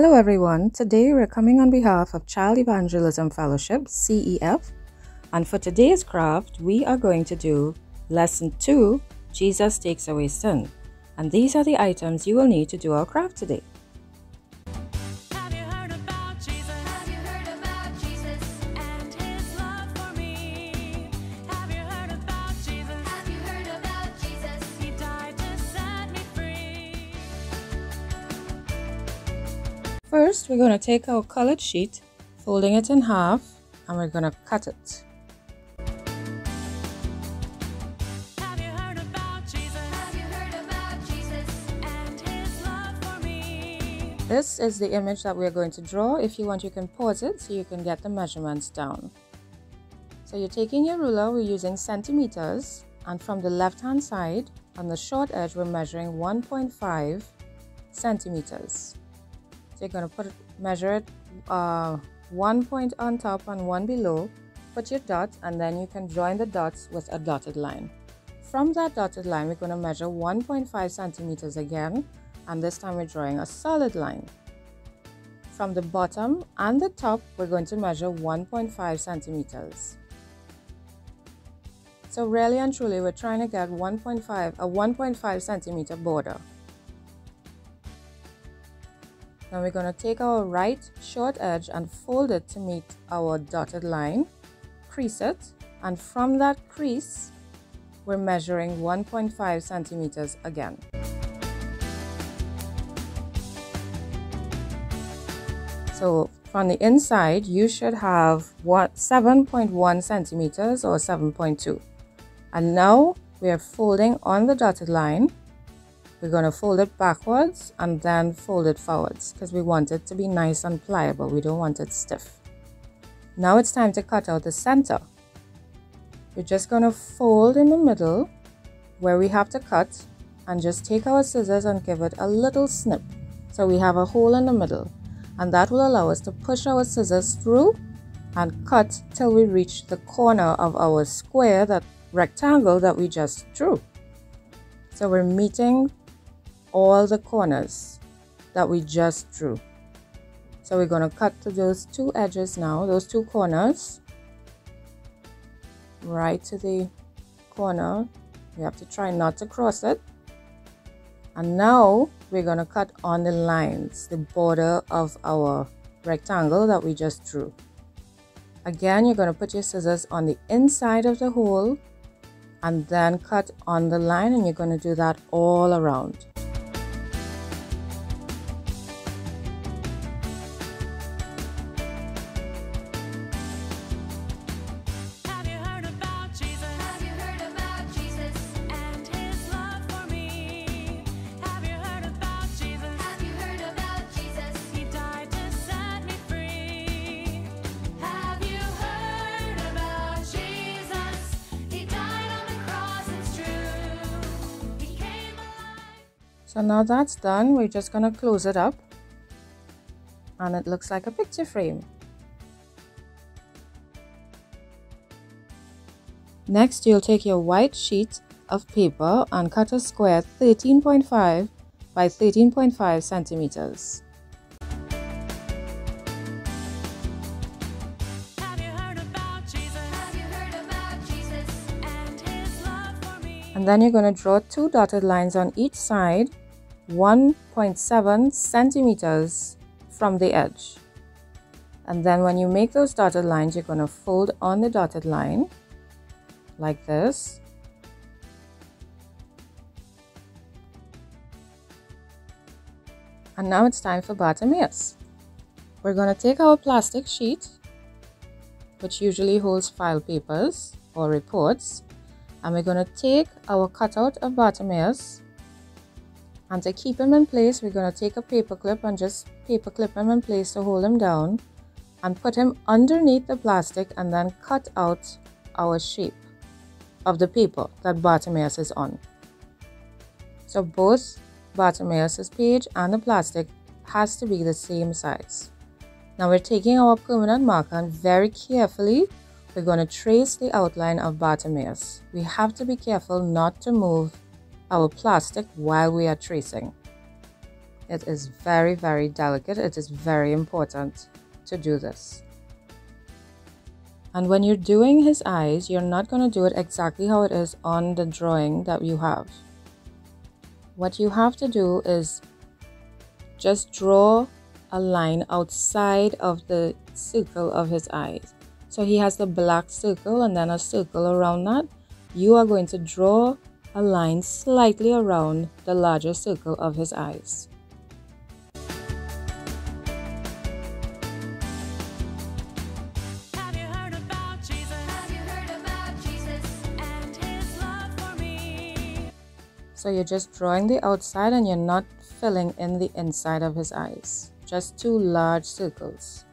Hello everyone, today we're coming on behalf of Child Evangelism Fellowship, CEF, and for today's craft we are going to do Lesson 2, Jesus Takes Away Sin, and these are the items you will need to do our craft today. First, we're going to take our colored sheet, folding it in half, and we're going to cut it. Have you heard about Jesus? Have you heard about Jesus and his love for me? This is the image that we're going to draw. If you want, you can pause it so you can get the measurements down. So you're taking your ruler, we're using centimeters, and from the left-hand side, on the short edge, we're measuring 1.5 centimeters. So you're going to measure it 1 point on top and one below, put your dot, and then you can join the dots with a dotted line. From that dotted line, we're going to measure 1.5 centimeters again, and this time we're drawing a solid line. From the bottom and the top, we're going to measure 1.5 centimeters. So really and truly, we're trying to get 1.5 centimeter border. Now we're going to take our right short edge and fold it to meet our dotted line, crease it, and from that crease, we're measuring 1.5 centimeters again. So from the inside, you should have 7.1 centimeters or 7.2. And now we are folding on the dotted line. We're going to fold it backwards and then fold it forwards because we want it to be nice and pliable. We don't want it stiff. Now it's time to cut out the center. We're just going to fold in the middle where we have to cut and just take our scissors and give it a little snip. So we have a hole in the middle, and that will allow us to push our scissors through and cut till we reach the corner of our square, that rectangle that we just drew. So we're meeting all the corners that we just drew. So we're going to cut to those two edges now, those two corners, right to the corner. We have to try not to cross it. And now we're going to cut on the lines, the border of our rectangle that we just drew. Again, you're going to put your scissors on the inside of the hole and then cut on the line, and you're going to do that all around. Have you heard about Jesus? Have you heard about Jesus and his love for me? Have you heard about Jesus? Have you heard about Jesus? He died to set me free. Have you heard about Jesus? He died. So now that's done, we're just going to close it up, and it looks like a picture frame. Next, you'll take your white sheet of paper and cut a square 13.5 by 13.5 centimeters. And then you're going to draw two dotted lines on each side, 1.7 centimeters from the edge. And then when you make those dotted lines, you're going to fold on the dotted line like this. And now it's time for Bartimaeus. We're going to take our plastic sheet, which usually holds file papers or reports, and we're going to take our cutout of Bartimaeus, and to keep him in place, we're going to take a paper clip and just paper clip him in place to hold him down, and put him underneath the plastic, and then cut out our shape of the paper that Bartimaeus is on. So both Bartimaeus's page and the plastic has to be the same size. Now we're taking our permanent marker and very carefully we're going to trace the outline of Bartimaeus. We have to be careful not to move our plastic while we are tracing. It is very, very delicate. It is very important to do this. And when you're doing his eyes, you're not going to do it exactly how it is on the drawing that you have. What you have to do is just draw a line outside of the circle of his eyes. So he has the black circle and then a circle around that. You are going to draw a line slightly around the larger circle of his eyes. So you're just drawing the outside and you're not filling in the inside of his eyes. Just two large circles.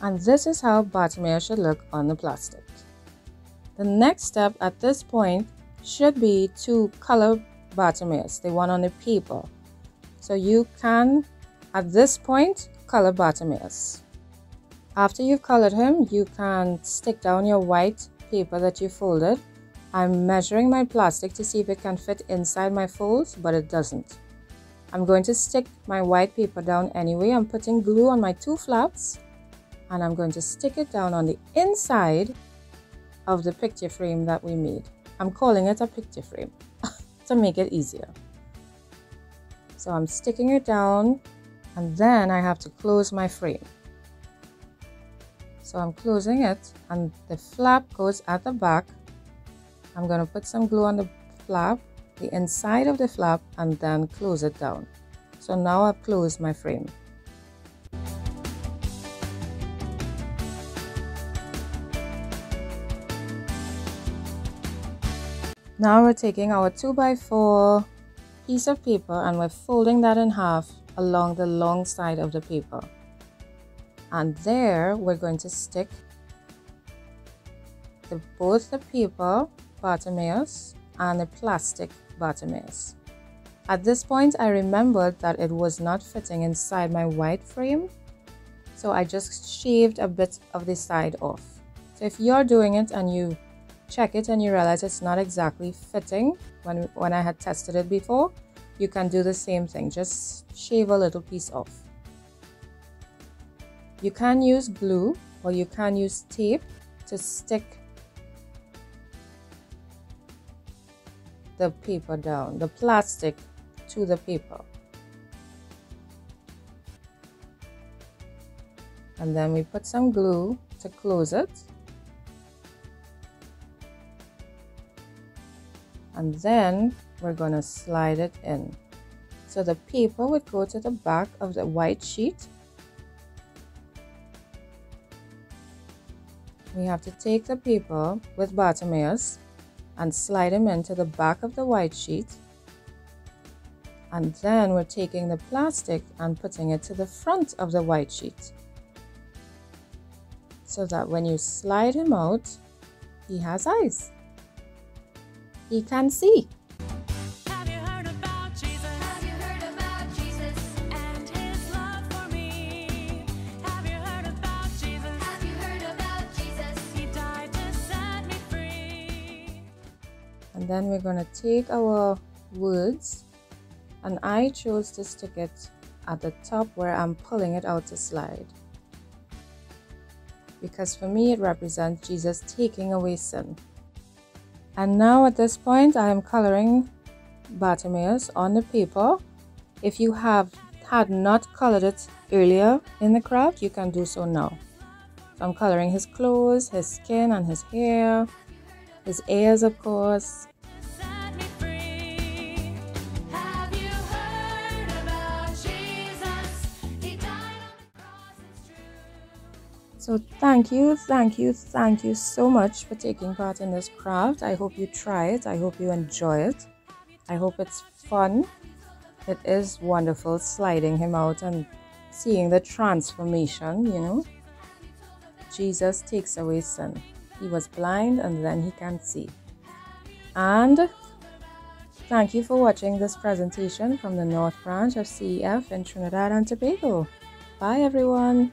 And this is how Bartimaeus should look on the plastic. The next step at this point should be to color Bartimaeus, the one on the paper. So you can, at this point, color Bartimaeus. After you've colored him, you can stick down your white paper that you folded. I'm measuring my plastic to see if it can fit inside my folds, but it doesn't. I'm going to stick my white paper down anyway. I'm putting glue on my two flaps. And I'm going to stick it down on the inside of the picture frame that we made. I'm calling it a picture frame to make it easier. So I'm sticking it down, and then I have to close my frame. So I'm closing it, and the flap goes at the back. I'm going to put some glue on the flap, the inside of the flap, and then close it down. So now I've closed my frame. Now we're taking our 2x4 piece of paper and we're folding that in half along the long side of the paper. And there we're going to stick both the paper Bartimaeus and the plastic Bartimaeus. At this point I remembered that it was not fitting inside my white frame, so I just shaved a bit of the side off. So if you're doing it and you check it and you realize it's not exactly fitting when I had tested it before, you can do the same thing. Just shave a little piece off. You can use glue or you can use tape to stick the paper down, the plastic to the paper. And then we put some glue to close it. And then we're going to slide it in. So the paper would go to the back of the white sheet. We have to take the paper with Bartimaeus and slide him into the back of the white sheet. And then we're taking the plastic and putting it to the front of the white sheet. So that when you slide him out, he has eyes. He can see. Have you heard about Jesus? Have you heard about Jesus and his love for me? Have you heard about Jesus? Have you heard about Jesus? He died to set me free. And then we're going to take our words, and I chose to stick it at the top where I'm pulling it out to slide. Because for me it represents Jesus taking away sin. And now at this point, I am coloring Bartimaeus on the paper. If you had not colored it earlier in the craft, you can do so now. So I'm coloring his clothes, his skin and his hair, his ears of course. So thank you so much for taking part in this craft. I hope you try it. I hope you enjoy it. I hope it's fun. It is wonderful sliding him out and seeing the transformation, you know. Jesus takes away sin. He was blind and then he can see. And thank you for watching this presentation from the North Branch of CEF in Trinidad and Tobago. Bye everyone.